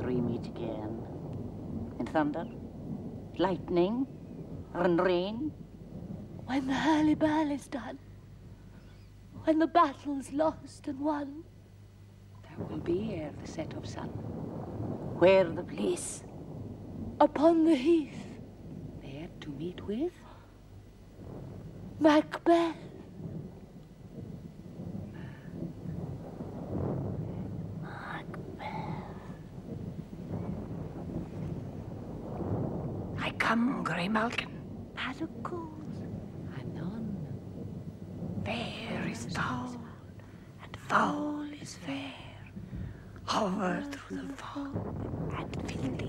three meet again. In thunder, lightning, and rain. When the hurly-burly is done, when the battle's lost and won, there will be ere the set of sun. Where the place? Upon the heath. There to meet with? Macbeth. I come, Grey Malkin. Paddock calls. Anon. Fair is thou, and foul is fair. Hover through the fog and filthy.